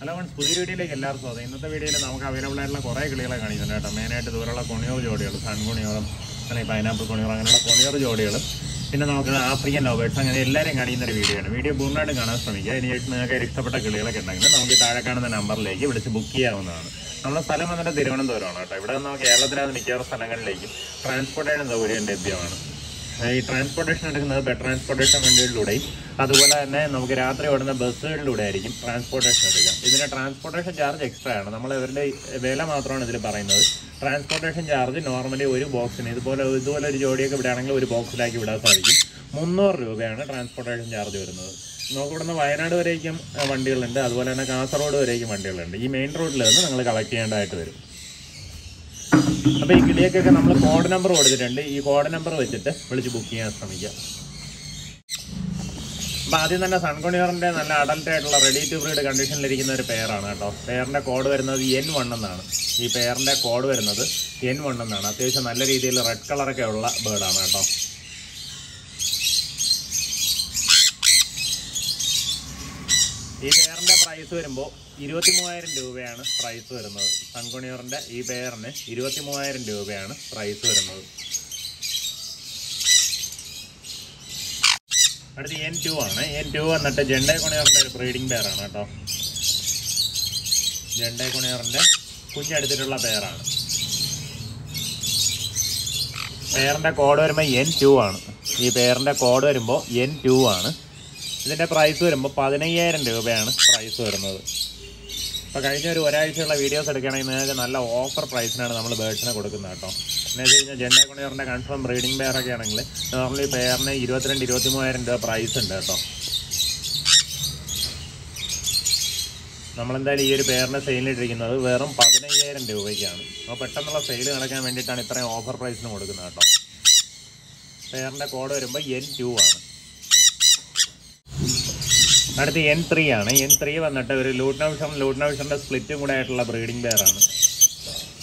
Hello, friends. Today we will talk about the video. We will talk about the transportation is a better transportation. Transportation charge extra. Transportation charge normally is a box. Transportation charge. No good on the Wayanad or Regim Mandilanda as well as a Casa Road or Regim Mandilanda. The main road learns and collect and I to A big deck and number code number order you code number with it, which booking as from here. Badin and a Sanconor and an adult ready to read a condition lady in the repair on it. Pair and a cord were another yen one another. He pair and a cord were another yen one another. There's an already red color bird on it. This price is $23,000. At the end, N2 is a gender breeding pair. Gender N2 ഇതിന്റെ price വരുമ്പോൾ 15000 രൂപയാണ് price വരുന്നത്. അപ്പോൾ കഴിഞ്ഞ ഒരു ഒരാഴ്ചയുള്ള videos എടുക്കുകയാണെങ്കിൽ നിങ്ങൾക്ക് നല്ല ഓഫർ പ്രൈസിനാണ് നമ്മൾ ബേർഡ്സിനെ കൊടുക്കുന്നത് കേട്ടോ. എന്ന് വെച്ച് കഴിഞ്ഞാൽ ജെൻഡർ കൊണിയറിന്റെ കൺഫേം ബ്രീഡിംഗ് പെയർ ഒക്കെ ആണെങ്കിൽ നോർമലി പെയറിന് 22,000-23,000 രൂപ പ്രൈസ് ഉണ്ട് കേട്ടോ. നമ്മൾ എന്തായാലും ഈ ഒരു പെയറിനെ സെയിലിൽ ഇട്ടിരിക്കുന്നത് വെറും 15000 രൂപയ്ക്കാണ്. അപ്പോൾ പെട്ടെന്നുള്ള സെയിൽ നടക്കാൻ വേണ്ടിയിട്ടാണ് ഇത്രയും ഓഫർ പ്രൈസിന് കൊടുക്കുന്നത് കേട്ടോ. പെയറിന്റെ കോഡ് വരുമ്പോൾ N2 ആണ്. At the N3 on N3 one that very Lutnavish and split at breeding bear on.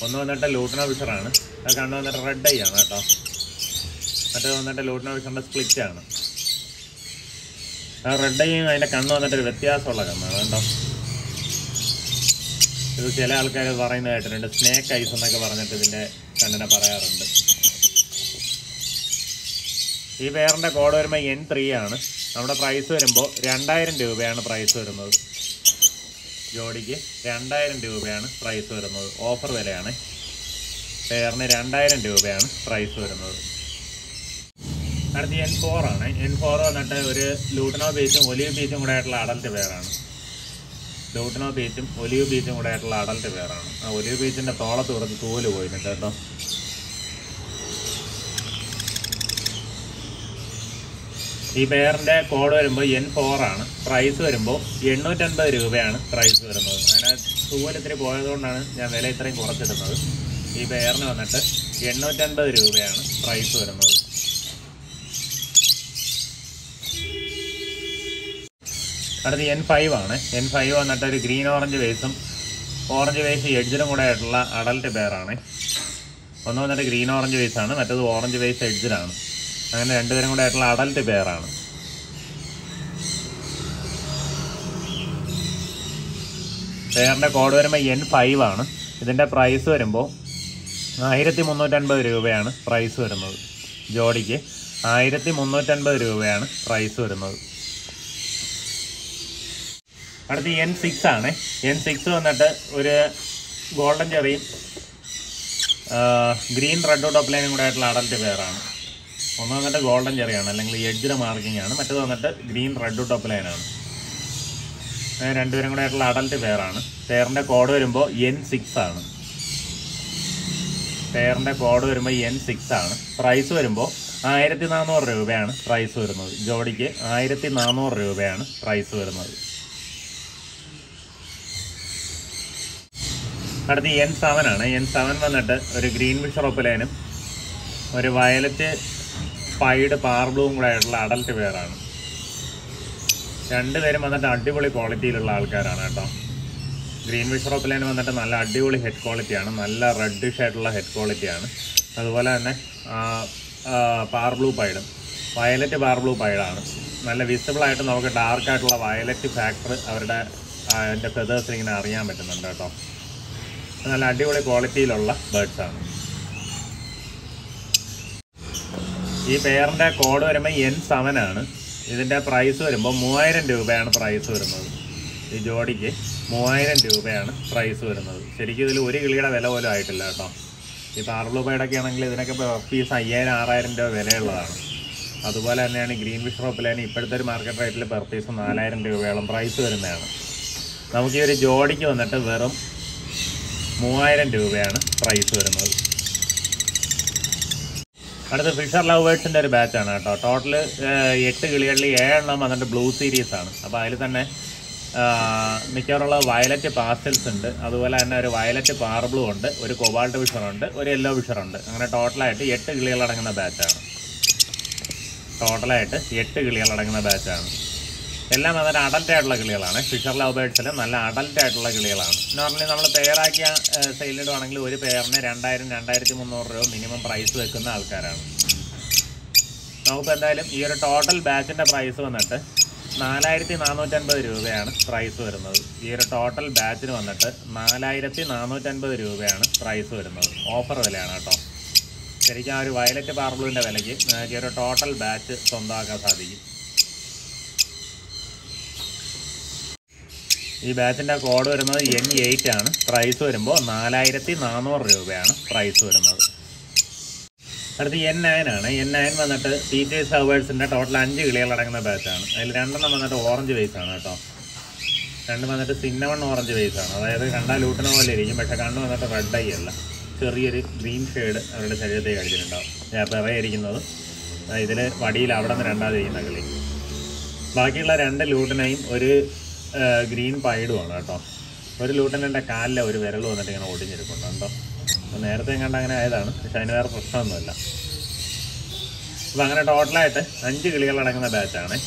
One that a Lutnavish run, a can on that red day on at one that a Lutnavish and a split on. A red day and a can on that Vetia Solagama. You tell Alcaraz are in it and a snake eyes on the government in the Candana Pararand. If I earned a quarter my N3 on. നമ്മുടെ price വരുമ്പോൾ 2000 രൂപയാണ് price വരുന്നത്. ജോഡിക്ക് 2000 രൂപയാണ് price വരുന്നത്. Offer വിലയാണ്. പേരിന് 2000 രൂപയാണ് price വരുന്നത്. അടുത്ത N4 ആണ്. N4 വന്നിട്ട് ഒരു ലൂട്ടനോ ബീച്ചും ഒലിവ് ബീച്ചും കൂടെ ആയിട്ടുള്ള അഡൽറ്റ് പേരാണ്. ലൂട്ടനോ ബീച്ചും ഒലിവ് ബീച്ചും കൂടെ ആയിട്ടുള്ള അഡൽറ്റ് പേരാണ്. ആ ഒലിവ് ബീച്ചിന്റെ തോളത്ത് കുറച്ച് തോല് പോയിട്ടുണ്ട് കേട്ടോ. This pair is called N4. Price is 850 രൂപയാണ് price. I have 2 or 3 boys on this pair. 850 രൂപയാണ് price. That is N5. N5 is green orange vase. Orange vase is an adult pair. One is green orange vase, another is orange vase edge. And then there is an adult bear. There is a code N5. This is the price. Price. Jodi is $1,310 price. That is N6. N6 is a golden cherry. Green red dot plane is an adult bear. One is golden cherry, edge marking, and the green red dot line. And two is adult pair. Pair is N6. Pair is N6. Price is 1400 രൂപയാണ് price. ജോഡിക്ക് 1400 രൂപയാണ് price. N7 ആണ്. N7 വന്നിട്ട് ഒരു green fisher opalane, ഒരു violet Pied power bloom adult wear on. And very much additional quality Lalcaranato. Greenwich Rockland on that an additional head quality and a reddish head quality on as well as power blue pied. Violet power blue pied on. Nala visible item of a dark at la violet factor the feathers in Ariam at the Ladio quality Lola birds are. If air and a quarter am a yen salmon, isn't a price or more and do band price or the Jordi more and do band price or another. If that's why I have a greenfish shop in the market. I have a price for it. I have a Jordi and a Fisher Lovers in the batch. Total is a blue series. I have a violet pastels. I have a violet parblue, a cobalt fish, a yellow fish. I have a total total at yet to Gilead and the Bachan. Tell them another adult at Lagilana, Fisher Lovebirds, and an adult at Lagilan. Normally, the pair I can sell it on a glue repair and iron and minimum price to a canal caran. Now, the total batch and the price on that. Nalaiti Nanotan Beruvian, price for removal. Your total batch on that. Nalaiti Nanotan Beruvian, price for removal. Offer Velanato. If you have a violet purple, you can get a total batch. This batch is N8 price. N9 green shade or the Saturday. They are very original. Either Paddy Lavada and Randa in ugly. Bakila and the Lutanine or green pie do on top. But Lutan and a Kala or very low than an old in the Kundanda. And everything and another China for Samula. Vanga taught later, Antigilla and the Bachane.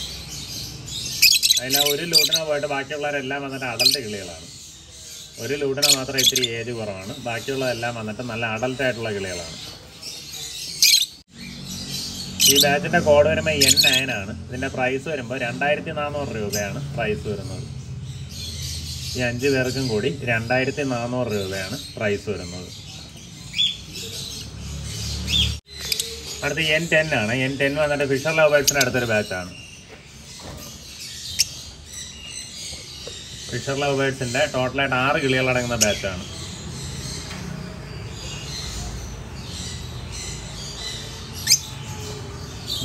I love Lutana, but Bakila and Lam and the adult. One load of water is 3 age. Bacula Lam and the adult at Lagilana. He batched a quarter of my N9, then a price or ember, and died in Nano Ruban, price or another. Yanji Verkan Godi, and died in Nano Ruban, price or another. At the N10, N10 was a Fisher Lovers and other batchan. Fisher Lovebirds in that total at R. Gilliard and the Bachan.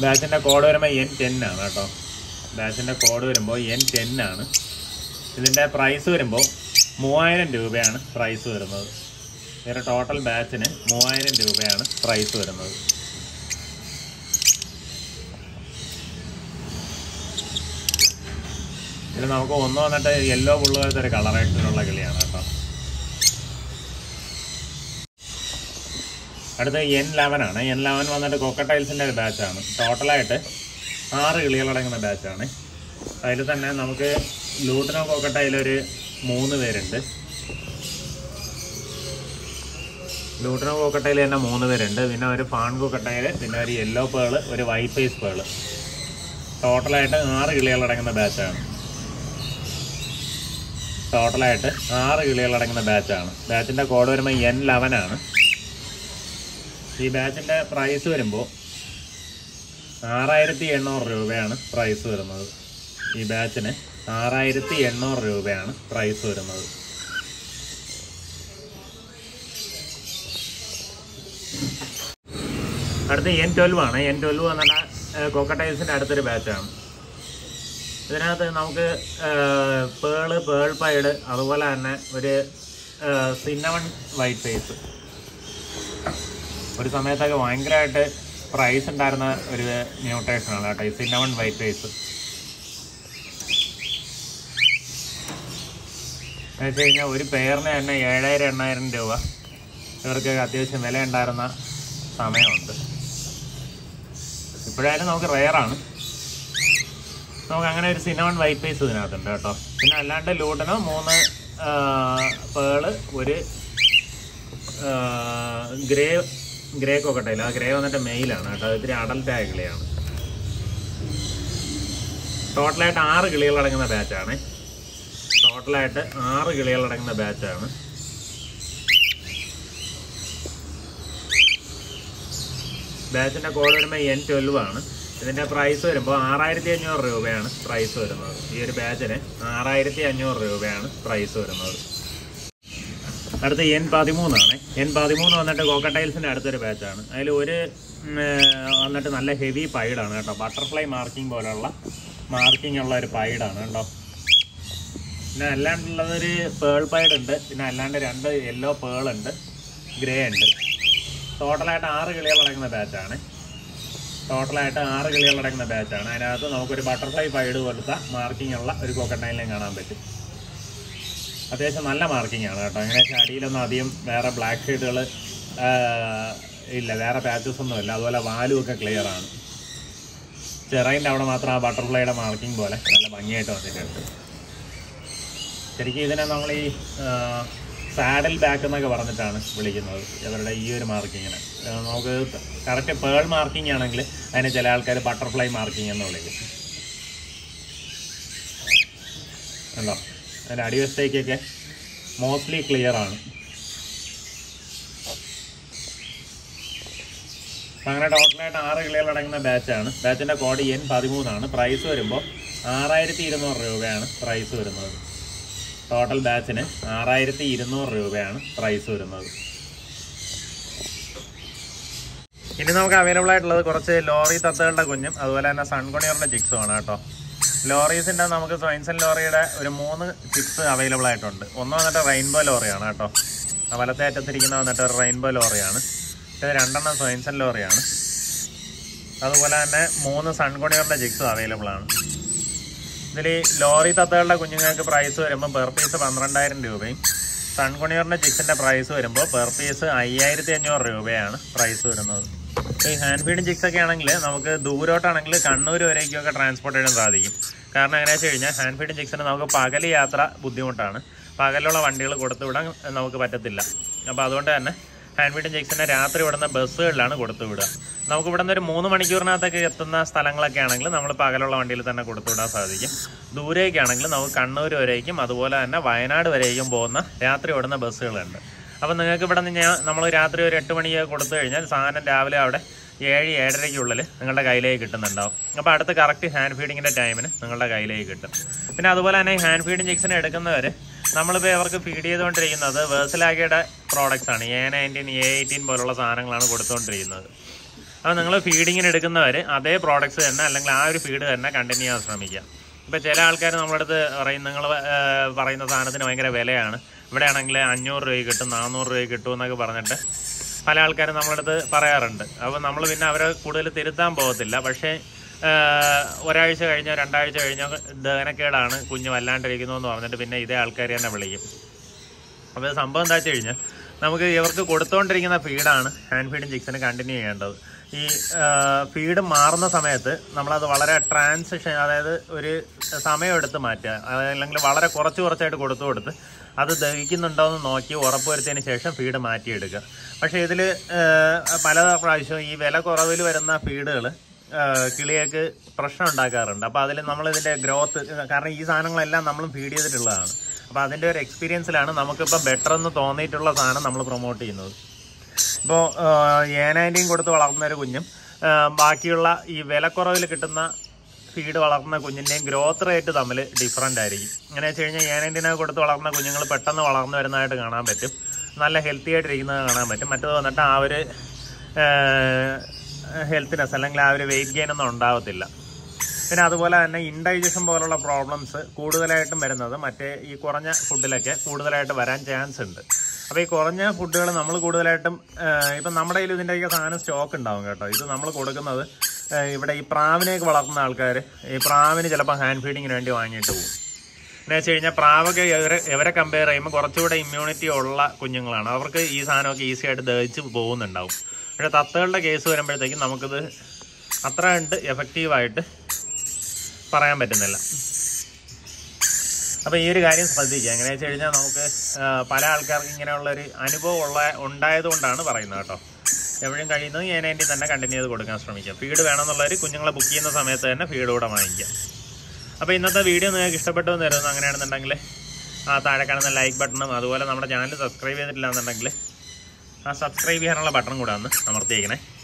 Batch in a quarter of my N10 Nanato. Batch in a quarter of my N10 Nana. Isn't that price or embo? Moire and Duban, price or embo. There are total batch in it, Moire and Duban, price or embo. Now go on at a yellow blue as a color. At the yen lavana, one of the cockatiels in the batch on total at are really allowing the batch on it. I just an okay, Luton cockatiel moon variant. Luton cockatiel and a moon variant, winner a fawn cockatiel, winner a yellow pearl, or a white face pearl. Total at are really allowing the batch on. Total at the batch on. Batch in the quarter of my yen lavana. The batch in the price or embo. R.I.R.T. yen or ruban, price or embo. The batch in R.I.R.T. yen or ruban, price or embo. At the N12 and cockatiels at the batch on. Then I have a pearl pied, a cinnamon white face. But some of the wine price and nutritional cinnamon white face. I think a very pair and a yard and iron dova. Urkatius Mela and Darna, Same on. But I don't know rare on. So, I'm going to see white face. I'm going to see a grey cockatiel. Total at 6 gilliard. Total at 6 കിളികൾ അടങ്ങുന്ന batch ആണ്. ബാച്ചിന്റെ code വരുമ്പോൾ N12 ആണ്. ഇതിന്റെ price വരുമ്പോൾ 6500 രൂപയാണ് price വരുന്നത്. ഈ ഒരു ബാച്ചിന് 6500 രൂപയാണ് പ്രൈസ് വരുന്നത്. അടുത്ത N13 ആണ്. N13 വന്നിട്ട് കോക്കട്ടൈൽസിന്റെ അടുത്തൊരു batch ആണ്. അതിൽ ഒരു വന്നിട്ട് നല്ല ഹെവി പൈഡ് ആണ് കേട്ടോ. ബട്ടർഫ്ലൈ മാർക്കിംഗ് പോലുള്ള മാർക്കിംഗ് ഉള്ള ഒരു പൈഡ് ആണ് കേട്ടോ. പിന്നെ അല്ലാണ്ടുള്ളതൊരു പേൾ പൈഡ് ഉണ്ട്. പിന്നെ അല്ലാണ്ട് രണ്ട് യെല്ലോ പേൾ ഉണ്ട്, ഗ്രേ ഉണ്ട്. ടോട്ടലായിട്ട് 6 കിളികൾ അടങ്ങുന്ന ബാച്ചാണ്. അതിനകത്ത് നമുക്കൊരു ബട്ടർഫ്ലൈ പൈഡ് കൊടുത്ത മാർക്കിംഗ് ഉള്ള ഒരു കോക്കട്ടൈലിനെ കാണാൻ പറ്റും. അത്യാവശ്യം നല്ല മാർക്കിംഗ് ആണ് കേട്ടോ. അങ്ങനെ അടിയിലൊന്നും അധികം വേറെ ബ്ലാക്ക് ഷെയ്ഡുകൾ ഇല്ല, വേറെ പാച്ചസ് ഒന്നും ഇല്ല. അതുപോലെ വാലുമൊക്കെ ക്ലിയർ ആണ്. ചെറൈൻ്റെ അവിടെ മാത്രം ആ ബട്ടർഫ്ലൈയുടെ മാർക്കിംഗ് പോലെ നല്ല ഭംഗിയായിട്ട് വന്നിട്ടുണ്ട്. ശരിക്കും ഇതിനെ നമ്മൾ ഈ സാഡിൽ ബാക്ക് എന്നൊക്കെ പറഞ്ഞിട്ടാണ് വിളിക്കുന്നത്. ഇവരുടെ ഈ ഒരു മാർക്കിങ്ങിനെ നമുക്ക് കറക്റ്റ് പേൾ മാർക്കിംഗ് ആണെങ്കിൽ അതിന് ചില ആൾക്കാർ ബട്ടർഫ്ലൈ മാർക്കിംഗ് എന്ന് വിളിക്കും. ഉണ്ടോ, അതിൻ്റെ അടിവശത്തേക്കൊക്കെ മോസ്റ്റ്ലി ക്ലിയർ ആണ്. അങ്ങനെ ടോട്ടലായിട്ട് 6 കിളികൾ അടങ്ങുന്ന ബാച്ചാണ്. ബാച്ചിൻ്റെ കോഡ് N13 ആണ്. പ്രൈസ് വരുമ്പോൾ 6200 രൂപയാണ് പ്രൈസ് വരുന്നത്. ടോട്ടൽ ബാച്ചിന് 6200 രൂപയാണ് പ്രൈസ് വരുന്നത്. ഇനി നമുക്ക് അവൈലബിൾ ആയിട്ടുള്ളത് കുറച്ച് ലോറി തത്തകളുടെ കുഞ്ഞും അതുപോലെ തന്നെ സൺകൊണിയറിൻ്റെ ചിക്സുമാണ് കേട്ടോ. ലോറീസിൻ്റെ നമുക്ക് സ്വൈൻസൺ ലോറിയുടെ ഒരു 3 ചിക്സ് അവൈലബിൾ ആയിട്ടുണ്ട്. ഒന്ന് വന്നിട്ട് റെയിൻബോ ലോറിയാണ് കേട്ടോ. വലത്തെ അറ്റത്തിരിക്കുന്ന വന്നിട്ട് ഒരു റെയിൻബോ ലോറിയാണ്. ഇത് 2 സ്വൈൻസൺ ലോറിയാണ്. അതുപോലെ തന്നെ 3 സൺകൊണിയറിൻ്റെ ചിക്സും അവൈലബിൾ ആണ്. ഇതിൽ ലോറി തത്തകളുടെ കുഞ്ഞുങ്ങൾക്ക് പ്രൈസ് വരുമ്പോൾ പെർ പീസ് 12000 രൂപയും സൺകുണിയറിൻ്റെ ചിക്സിൻ്റെ പ്രൈസ് വരുമ്പോൾ പെർ പീസ് 5500 രൂപയാണ് പ്രൈസ് വരുന്നത്. ഈ ഹാൻഡ് ഫീഡ് ചിക്സൊക്കെ ആണെങ്കിൽ നമുക്ക് ദൂരോട്ടാണെങ്കിൽ കണ്ണൂർ വരേക്കൊക്കെ ട്രാൻസ്പോർട്ട് ചെയ്യാൻ സാധിക്കും. കാരണം എങ്ങനെയാണെന്ന് വെച്ച് കഴിഞ്ഞാൽ ഹാൻഡ് ഫീഡ് ചിക്സിന് നമുക്ക് പകൽ യാത്ര ബുദ്ധിമുട്ടാണ്. പകലുള്ള വണ്ടികൾ കൊടുത്തുവിടാൻ നമുക്ക് പറ്റത്തില്ല. അപ്പോൾ അതുകൊണ്ട് തന്നെ ഹാൻഡ് ഫീഡ് ചിക്സിനെ രാത്രി വിടുന്ന ബസ്സുകളിലാണ് കൊടുത്തുവിടുക. നമുക്ക് ഇവിടെ നിന്ന് ഒരു 3 മണിക്കൂറിനകത്തൊക്കെ എത്തുന്ന സ്ഥലങ്ങളൊക്കെ ആണെങ്കിൽ നമ്മൾ പകലുള്ള വണ്ടിയിൽ തന്നെ കൊടുത്തുവിടാൻ സാധിക്കും. ദൂരേക്കാണെങ്കിൽ നമുക്ക് കണ്ണൂർ വരേക്കും അതുപോലെ തന്നെ വയനാട് വരേക്കും പോകുന്ന രാത്രി ഓടുന്ന ബസ്സുകളുണ്ട്. അപ്പോൾ നിങ്ങൾക്ക് ഇവിടെ നിന്ന് നമ്മൾ രാത്രി ഒരു 8 മണിക്ക് കൊടുത്തു കഴിഞ്ഞാൽ സാധനം രാവിലെ അവിടെ 7-7:30-ക്കുള്ളിൽ നിങ്ങളുടെ കയ്യിലേക്ക് കിട്ടുന്നുണ്ടാവും. അപ്പോൾ അടുത്ത കറക്റ്റ് ഹാൻഡ് ഫീഡിങ്ങിൻ്റെ ടൈമിന് നിങ്ങളുടെ കയ്യിലേക്ക് കിട്ടും. പിന്നെ അതുപോലെ തന്നെ ഈ ഹാൻഡ് ഫീഡിങ് ചിക്സിനെ എടുക്കുന്നവർ നമ്മളിപ്പോൾ അവർക്ക് ഫീഡ് ചെയ്തുകൊണ്ടിരിക്കുന്നത് വേഴ്സലാഗയുടെ പ്രോഡക്ട്സ് ആണ്. A19, A18 പോലുള്ള സാധനങ്ങളാണ് കൊടുത്തുകൊണ്ടിരിക്കുന്നത്. അപ്പോൾ നിങ്ങൾ ഫീഡിങ്ങിന് എടുക്കുന്നവർ അതേ പ്രോഡക്ട്സ് തന്നെ അല്ലെങ്കിൽ ആ ഒരു ഫീഡ് തന്നെ കണ്ടിന്യൂ ചെയ്യാൻ ശ്രമിക്കുക. ഇപ്പോൾ ചില ആൾക്കാർ നമ്മളടുത്ത് പറയും നിങ്ങൾ പറയുന്ന സാധനത്തിന് ഭയങ്കര വിലയാണ്, ഇവിടെയാണെങ്കിൽ 500 രൂപ കിട്ടും 400 രൂപ കിട്ടും എന്നൊക്കെ പറഞ്ഞിട്ട് പല ആൾക്കാരും നമ്മളടുത്ത് പറയാറുണ്ട്. അപ്പോൾ നമ്മൾ പിന്നെ അവരെ കൂടുതൽ തിരുത്താൻ പോകത്തില്ല. പക്ഷേ ഒരാഴ്ച കഴിഞ്ഞോ 2 ആഴ്ച കഴിഞ്ഞോ ദഹനക്കേടാണ് കുഞ്ഞ് വല്ലാണ്ടിരിക്കുന്നു എന്ന് പറഞ്ഞിട്ട് പിന്നെ ഇതേ ആൾക്കാർ തന്നെ വിളിക്കും. അപ്പോൾ സംഭവം എന്താ വെച്ച് കഴിഞ്ഞാൽ നമുക്ക് ഇവർക്ക് കൊടുത്തുകൊണ്ടിരിക്കുന്ന ഫീഡാണ് ഹാൻഡ് ഫീഡിങ് ചിക്സിന് കണ്ടിന്യൂ ചെയ്യേണ്ടത്. ഈ ഫീഡ് മാറുന്ന സമയത്ത് നമ്മളത് വളരെ ട്രാൻസിഷൻ, അതായത് ഒരു സമയമെടുത്ത് മാറ്റുക, അല്ലെങ്കിൽ വളരെ കുറച്ചായിട്ട് കൊടുത്ത് അത് ദഹിക്കുന്നുണ്ടോ എന്ന് നോക്കി ഉറപ്പുവരുത്തിയതിന് ശേഷം ഫീഡ് മാറ്റിയെടുക്കുക. പക്ഷേ ഇതിൽ പല പ്രാവശ്യവും ഈ വില കുറവിൽ വരുന്ന ഫീഡുകൾ കിളികൾക്ക് പ്രശ്നം ഉണ്ടാക്കാറുണ്ട്. അപ്പോൾ അതിൽ നമ്മളിതിൻ്റെ ഗ്രോത്ത്, കാരണം ഈ സാധനങ്ങളെല്ലാം നമ്മളും ഫീഡ് ചെയ്തിട്ടുള്ളതാണ്. അപ്പോൾ അതിൻ്റെ ഒരു എക്സ്പീരിയൻസിലാണ് നമുക്കിപ്പോൾ ബെറ്റർ എന്ന് തോന്നിയിട്ടുള്ള സാധനം നമ്മൾ പ്രൊമോട്ട് ചെയ്യുന്നത്. ഇപ്പോൾ A19 കൊടുത്ത് വളർത്തുന്നൊരു കുഞ്ഞും ബാക്കിയുള്ള ഈ വിലക്കുറവിൽ കിട്ടുന്ന ഫീഡ് വളർത്തുന്ന കുഞ്ഞിൻ്റെയും ഗ്രോത്ത് റേറ്റ് തമ്മിൽ ഡിഫറൻ്റ് ആയിരിക്കും. അങ്ങനെ വെച്ച് കഴിഞ്ഞാൽ A19 കൊടുത്ത് വളർത്തുന്ന കുഞ്ഞുങ്ങൾ പെട്ടെന്ന് വളർന്നു വരുന്നതായിട്ട് കാണാൻ പറ്റും, നല്ല ഹെൽത്തി ആയിട്ടിരിക്കുന്നത് കാണാൻ പറ്റും. മറ്റേത് വന്നിട്ട് ആ ഒരു ഹെൽത്തിനെസ് അല്ലെങ്കിൽ ആ ഒരു വെയിറ്റ് ഗെയിൻ ഒന്നും ഉണ്ടാവത്തില്ല. പിന്നെ അതുപോലെ തന്നെ ഇൻഡൈജഷൻ പോലുള്ള പ്രോബ്ലംസ് കൂടുതലായിട്ടും വരുന്നത് മറ്റേ ഈ കുറഞ്ഞ ഫുഡിലൊക്കെ കൂടുതലായിട്ട് വരാൻ ചാൻസ് ഉണ്ട്. അപ്പോൾ ഈ കുറഞ്ഞ ഫുഡുകൾ നമ്മൾ കൂടുതലായിട്ടും ഇപ്പം നമ്മുടെ കയ്യിൽ ഇതിൻ്റെയൊക്കെ സാധനം സ്റ്റോക്ക് ഉണ്ടാവും കേട്ടോ. ഇത് നമ്മൾ കൊടുക്കുന്നത് ഇവിടെ ഈ പ്രാവിനെയൊക്കെ വളർത്തുന്ന ആൾക്കാർ ഈ പ്രാവിന് ചിലപ്പോൾ ഹാൻഡ് ഫീഡിങ്ങിന് വേണ്ടി വാങ്ങിയിട്ട് പോകും. എന്ന് വെച്ച് കഴിഞ്ഞാൽ പ്രാവൊക്കെ ഇവരെ കമ്പയർ ചെയ്യുമ്പോൾ കുറച്ചുകൂടെ ഇമ്മ്യൂണിറ്റി ഉള്ള കുഞ്ഞുങ്ങളാണ്, അവർക്ക് ഈ സാധനമൊക്കെ ഈസി ആയിട്ട് ദഹിച്ച് പോകുന്നുണ്ടാവും. പക്ഷേ തത്തകളുടെ കേസ് വരുമ്പോഴത്തേക്കും നമുക്കിത് അത്ര കണ്ട് എഫക്റ്റീവായിട്ട് പറയാൻ പറ്റുന്നില്ല. അപ്പോൾ ഈ ഒരു കാര്യം ശ്രദ്ധിക്കുക. എങ്ങനെ വെച്ച് കഴിഞ്ഞാൽ നമുക്ക് പല ആൾക്കാർക്ക് ഇങ്ങനെയുള്ളൊരു അനുഭവം ഉണ്ടായതുകൊണ്ടാണ് പറയുന്നത് കേട്ടോ. എവിടെയും കഴിയുന്നത് A19 തന്നെ കണ്ടിന്യൂ ചെയ്ത് കൊടുക്കാൻ ശ്രമിക്കുക. ഫീഡ് വേണമെന്നുള്ളവർ കുഞ്ഞുങ്ങളെ ബുക്ക് ചെയ്യുന്ന സമയത്ത് തന്നെ ഫീഡ് കൂടെ വാങ്ങിക്കുക. അപ്പോൾ ഇന്നത്തെ വീഡിയോ നിങ്ങൾക്ക് ഇഷ്ടപ്പെട്ടു എന്ന് തരുന്നു. അങ്ങനെയാണെന്നുണ്ടെങ്കിൽ the like button, subscribe to the channel. Subscribe to the button.